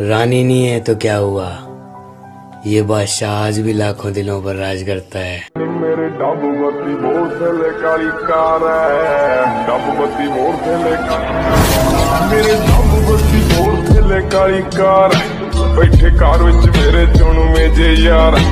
रानी नहीं है तो क्या हुआ, ये बादशाह आज भी लाखों दिलों पर राज करता है। मेरे डबबत्ती भोसले काली कार है, डबबत्ती भोसले मेरे डबबत्ती भोसले काली कार बैठे कार विच मेरे चुनु में जे यार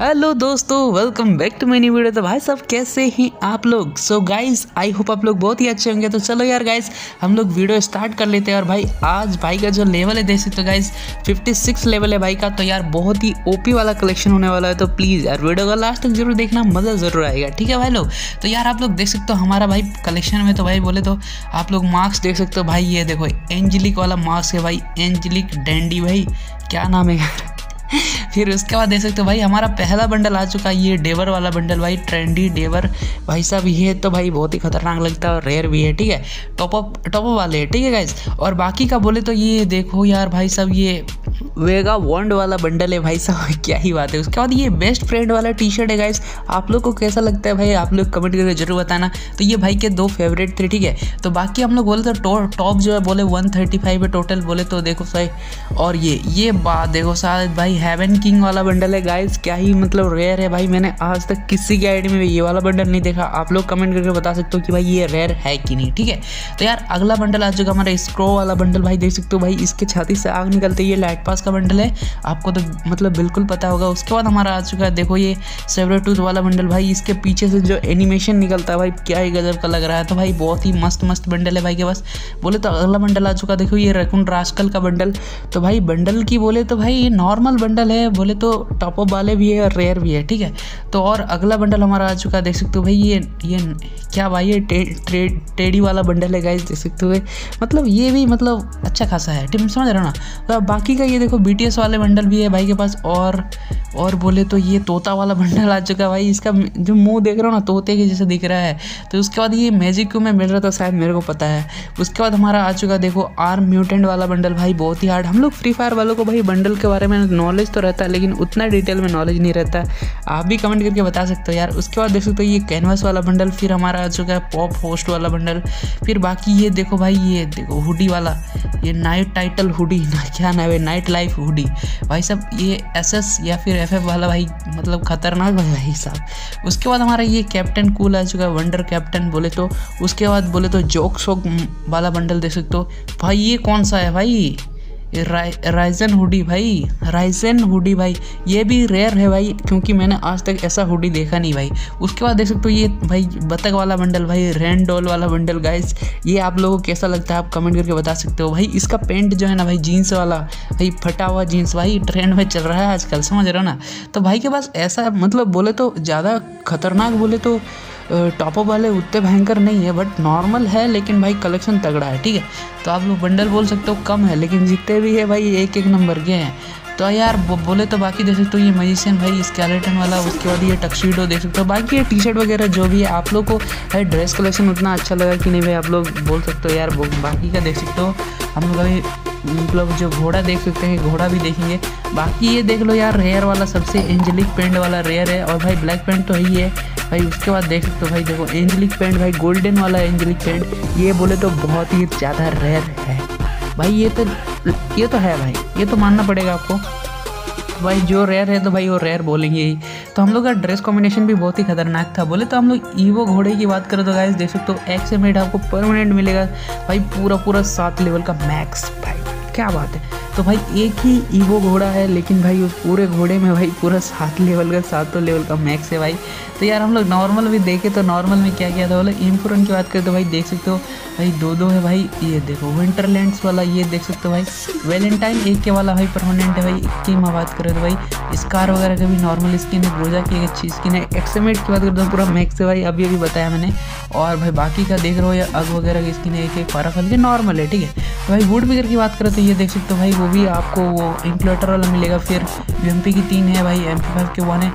हेलो दोस्तों, welcome back to my new video. तो भाई सब कैसे हैं आप लोग? सो गाइस आई होप आप लोग बहुत ही अच्छे होंगे। तो चलो यार गाइस हम लोग वीडियो स्टार्ट कर लेते हैं। और भाई आज भाई का जो लेवल है देख सकते हो गाइस 56 लेवल है भाई का। तो यार बहुत ही ओपी वाला कलेक्शन होने वाला है। तो प्लीज़ यार वीडियो का लास्ट तक जरूर देखना, मज़ा ज़रूर आएगा, ठीक है भाई लोग। तो यार आप लोग देख सकते हो हमारा भाई कलेक्शन में। तो भाई बोले तो आप लोग मार्क्स देख सकते हो भाई, ये देखो एंजेलिक वाला मार्क्स है भाई, एंजेलिक डैंडी भाई क्या नाम है यार। फिर उसके बाद देख सकते हो भाई हमारा पहला बंडल आ चुका है, ये डेवर वाला बंडल भाई, ट्रेंडी डेवर भाई साहब। ये तो भाई बहुत ही खतरनाक लगता है और रेयर भी है, ठीक है, टॉप अप वाले है, ठीक है गाइज। और बाकी का बोले तो ये देखो यार भाई साहब ये वेगा वॉन्ड वाला बंडल है भाई साहब, क्या ही बात है। उसके बाद ये बेस्ट फ्रेंड वाला टी शर्ट है गाइज। आप लोग को कैसा लगता है भाई, आप लोग कमेंट करके जरूर बताना। तो ये भाई के दो फेवरेट थे, ठीक है। तो बाकी हम लोग बोले तो टॉप जो है बोले 135 है टोटल बोले तो, देखो भाई। और ये बात देखो शायद भाई हेवन किंग वाला बंडल है गाइज, क्या ही मतलब रेयर है भाई। मैंने आज तक किसी के आईडी में ये वाला बंडल नहीं देखा। आप लोग कमेंट करके बता सकते हो कि भाई ये रेयर है कि नहीं, ठीक है। तो यार अगला बंडल आ चुका हमारा स्क्रो वाला बंडल भाई, देख सकते हो भाई इसके छाती से आग निकलती है, ये लाइट पास का बंडल है, आपको तो मतलब बिल्कुल पता होगा। उसके बाद हमारा आ चुका है देखो ये सेवरेट टूथ वाला बंडल भाई, इसके पीछे से जो एनिमेशन निकलता है भाई क्या ही गजब का लग रहा है। तो भाई बहुत ही मस्त बंडल है भाई के पास। बोले तो अगला बंडल आ चुका देखो ये रैकून रास्कल का बंडल। तो भाई बंडल की बोले तो भाई नॉर्मल बंडल है, बोले तो टॉपअप वाले भी है और रेयर भी है, ठीक है। तो और अगला बंडल हमारा आ चुका है देख सकते हो भाई ये क्या भाई ये टेडी वाला बंडल है गाइस, देख सकते हो मतलब ये भी मतलब अच्छा खासा है, ठीक है, समझ रहे हो ना। तो बाकी का ये देखो बीटीएस वाले बंडल भी है भाई के पास। और बोले तो ये तोता वाला बंडल आ चुका है भाई, इसका जो मुंह देख रहे हो ना तोते के जैसे दिख रहा है। तो उसके बाद ये मैजिक क्यू में मिल रहा था शायद, मेरे को पता है। उसके बाद हमारा आ चुका देखो आर्म म्यूटेंट वाला बंडल भाई, बहुत ही हार्ड। हम लोग फ्री फायर वालों को भाई बंडल के बारे में नॉलेज तो रहता है लेकिन उतना डिटेल में नॉलेज नहीं रहता, आप भी कमेंट करके बता सकते हो यार। उसके बाद देख सकते हो ये कैनवास वाला बंडल, फिर हमारा आ चुका है पॉप होस्ट वाला बंडल। फिर बाकी ये देखो भाई ये देखो हुडी वाला, ये नाइट टाइटल हुडी ना क्या नाम है, नाइट लाइफ हुडी भाई साहब, ये एसएस या फिर एफएफ वाला भाई मतलब खतरनाक भाई साहब। उसके बाद हमारा ये कैप्टन कूल आ चुका है, वंडर कैप्टन बोले तो। उसके बाद बोले तो जोक शोक वाला बंडल देख सकते हो भाई, ये कौन सा है भाई, राइजन हुडी भाई, राइजन हुडी भाई, ये भी रेयर है भाई क्योंकि मैंने आज तक ऐसा हुडी देखा नहीं भाई। उसके बाद देख सकते हो ये भाई बतख वाला बंडल भाई, रेनडोल वाला बंडल गाइस, ये आप लोगों को कैसा लगता है आप कमेंट करके बता सकते हो भाई। इसका पेंट जो है ना भाई जीन्स वाला भाई, फटा हुआ जीन्स भाई ट्रेंड में चल रहा है आजकल, समझ रहे हो ना। तो भाई के पास ऐसा मतलब बोले तो ज़्यादा खतरनाक बोले तो टॉपअप वाले उतने भयंकर नहीं है, बट नॉर्मल है लेकिन भाई कलेक्शन तगड़ा है, ठीक है। तो आप लोग बंडल बोल सकते हो कम है लेकिन जितने भी है भाई एक एक नंबर के हैं। तो यार बोले तो बाकी देख सकते हो ये मैजिशियन भाई, स्केलेटन वाला। उसके बाद ये टक्सीडो देख सकते हो। बाकी ये टी शर्ट वगैरह जो भी है, आप लोग को भाई ड्रेस कलेक्शन उतना अच्छा लगा कि नहीं भाई आप लोग बोल सकते हो यार। बाकी का देख सकते हो हम लोग मतलब जो घोड़ा देख सकते हैं, घोड़ा भी देखेंगे। बाकी ये देख लो यार रेयर वाला सबसे, एंजेलिक पेंट वाला रेयर है और भाई ब्लैक पेंट तो ही है भाई। उसके बाद देख सकते हो भाई देखो एंजेलिक पेंट भाई, गोल्डन वाला एंजेलिक पेंट, ये बोले तो बहुत ही ज़्यादा रेयर है भाई। ये तो है भाई, ये तो मानना पड़ेगा आपको भाई, जो रेयर है तो भाई वो रेयर बोलेंगे ही। तो हम लोग का ड्रेस कॉम्बिनेशन भी बहुत ही खतरनाक था। बोले तो हम लोग ईवो घोड़े की बात करें तो गाइस देख सकते हो एक्स एम एड आपको परमानेंट मिलेगा भाई, पूरा 7 लेवल का मैक्स भाई, क्या बात है। तो भाई एक ही ईवो घोड़ा है लेकिन भाई उस पूरे घोड़े में भाई पूरा 7 लेवल का मैक्स है भाई। तो यार हम लोग नॉर्मल भी देखे तो नॉर्मल में क्या किया था, बोले इम्पोर्टेंट की बात करें तो भाई देख सकते हो भाई 2 है भाई, ये देखो विंटरलैंड्स वाला, ये देख सकते हो भाई वैलेंटाइन एक के वाला भाई परमानेंट है भाई। एक की मैं बात करें तो भाई स्कार वगैरह का भी नॉर्मल स्किन है, रोजा की एक अच्छी स्किन है। एक्समेट की बात करें तो पूरा मैक्स है भाई, अभी बताया मैंने। और भाई बाकी का देख रहे हो या अग वगैरह की स्किन है, एक पारा फल के नॉर्मल है, ठीक है। भाई वुड बिगर की बात करें तो ये देख सकते हो भाई, वो भी आपको वो इंक्लेटर वाला मिलेगा। फिर एमपी की 3 है भाई, MP5 के 1 है।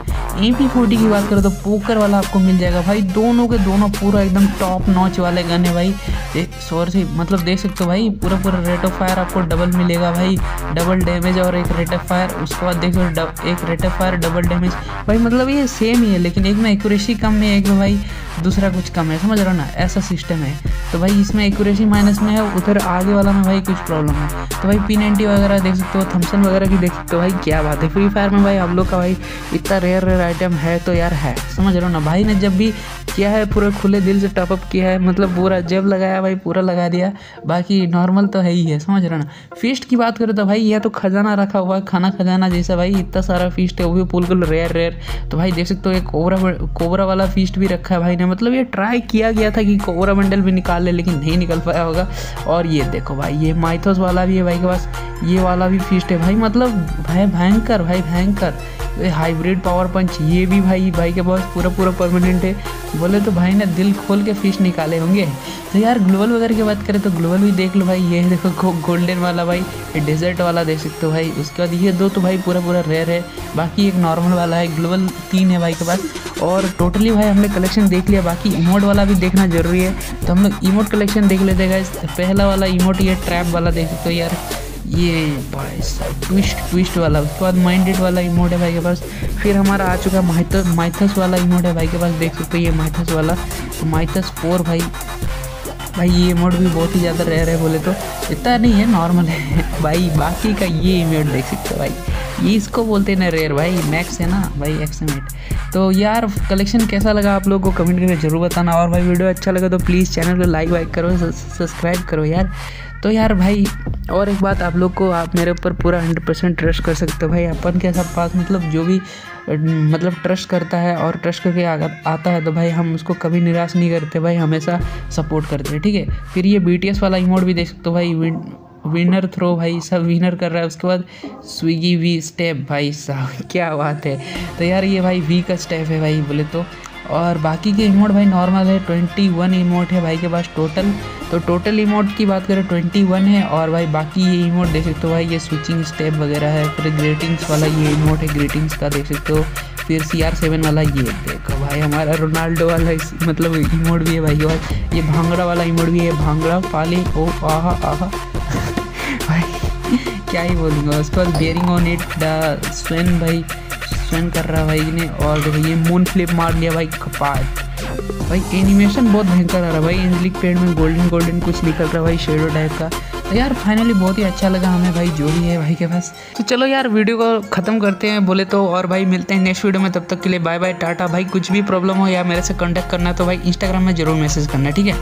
MP40 की बात करो तो पोकर वाला आपको मिल जाएगा भाई, दोनों के दोनों पूरा एकदम टॉप नॉच वाले गन है भाई। एक शोर से मतलब देख सकते हो भाई, पूरा पूरा रेट ऑफ फायर आपको डबल मिलेगा भाई, डबल डैमेज और एक रेट ऑफ फायर, उसके बाद देख लो एक rate of fire double damage भाई, मतलब ये सेम ही है लेकिन एक में एक्यूरेसी कम है, एक में भाई दूसरा कुछ कम है, समझ रहे हो ना, ऐसा सिस्टम है। तो भाई इसमें एक्यूरेसी माइनस में है, उधर आगे वाला में भाई कुछ प्रॉब्लम है। तो भाई P90 वगैरह देख सकते हो, थम्सन वगैरह की देख सकते हो भाई, क्या बात है फ्री फायर में भाई आप लोग का भाई इतना रेयर रेयर आइटम है तो यार है, समझ रहे हो ना। भाई ने जब भी किया है पूरे खुले दिल से टॉपअप किया है, मतलब पूरा जेब लगाया भाई पूरा लगा दिया, बाकी नॉर्मल तो है ही है, समझ रहे ना। फीस्ट की बात करें तो भाई यह तो खजाना रखा हुआ है, खाना खजाना जैसा भाई इतना सारा फीस्ट है, वो भी बिल्कुल रेयर रेयर। तो भाई देख सकते हो एक कोबरा वाला फीस्ट भी रखा है भाई ने, मतलब ये ट्राई किया गया था कि कोबरा बंडल भी निकाल ले लेकिन नहीं निकल पाया होगा। और ये देखो भाई ये माइथोस वाला भी है भाई के पास, ये वाला भी फीस्ट है भाई, मतलब भयंकर भाई भयंकर हाइब्रिड पावर पंच, ये भी भाई के पास पूरा पूरा परमानेंट है, बोले तो भाई ने दिल खोल के फिश निकाले होंगे। तो यार ग्लोबल वगैरह की बात करें तो ग्लोबल भी देख लो भाई, ये देखो गोल्डन वाला भाई, ये डेजर्ट वाला देख सकते हो भाई, उसके बाद ये दो तो भाई पूरा पूरा रेयर है, बाकी एक नॉर्मल वाला है, ग्लोबल 3 है भाई के पास। और टोटली भाई हमने कलेक्शन देख लिया, बाकी इमोट वाला भी देखना जरूरी है, तो हम लोग इमोट कलेक्शन देख लेते हैं। पहला वाला इमोट ये ट्रैप वाला देख सकते हो यार, ये भाई ट्विस्ट वाला, उसके बाद माइंडेड वाला इमोट है भाई के पास। फिर हमारा आ चुका माइथस वाला इमोट है भाई के पास, देख सकते हो ये माइथस वाला, तो माइथस 4 भाई ये इमोट भी बहुत ही ज़्यादा रेयर है, बोले तो इतना नहीं है, नॉर्मल है भाई। बाकी का ये इमोट देख सकते हो भाई, ये इसको बोलते हैं ना रेयर भाई, मैक्स है ना भाई एक्समेट। तो यार कलेक्शन कैसा लगा आप लोगों को कमेंट करके जरूर बताना, और भाई वीडियो अच्छा लगा तो प्लीज़ चैनल को लाइक करो, सब्सक्राइब करो यार। तो यार भाई और एक बात, आप लोग को आप मेरे ऊपर पूरा 100% ट्रस्ट कर सकते हो भाई, अपन के सब पास मतलब जो भी मतलब ट्रस्ट करता है और ट्रस्ट करके आता है तो भाई हम उसको कभी निराश नहीं करते भाई, हमेशा सपोर्ट करते हैं, ठीक है। फिर ये BTS वाला इमोट भी देख सकते हो भाई, विनर थ्रो भाई सब विनर कर रहा है, उसके बाद स्विगी वी स्टेप भाई साहब क्या बात है। तो यार ये भाई वी का स्टेप है भाई, बोले तो। और बाकी के इमोट भाई नॉर्मल है, 21 इमोट है भाई के पास टोटल। तो टोटल इमोट की बात करें 21 है, और भाई बाकी ये इमोट देख सकते हो भाई, ये स्विचिंग स्टेप वगैरह है। फिर ग्रीटिंग्स वाला ये इमोट है, ग्रीटिंग्स का देख सकते हो। फिर CR7 वाला ये देखो भाई, हमारा रोनाल्डो वाला मतलब इमोट भी है भाई, और ये भांगड़ा वाला इमोट भी है, भांगड़ा पाली ओ आहा आहा भाई क्या ही बोलूँगा। उसके बाद बियरिंग ऑन इट द स्वेन भाई, स्वेन कर रहा भाई ने। और देखो ये मून फ्लिप मार लिया भाई, खपाट भाई, एनिमेशन बहुत भयंकर आ रहा है भाई, एंजलिक पेड़ में गोल्डन कुछ निकल रहा है भाई, शेडो टाइप का। तो यार फाइनली बहुत ही अच्छा लगा हमें भाई जो भी है भाई के पास। तो चलो यार वीडियो को ख़त्म करते हैं बोले तो, और भाई मिलते हैं नेक्स्ट वीडियो में, तब तक के लिए बाय बाय टाटा भाई। कुछ भी प्रॉब्लम हो या मेरे से कॉन्टैक्ट करना तो भाई इंस्टाग्राम में जरूर मैसेज करना, ठीक है।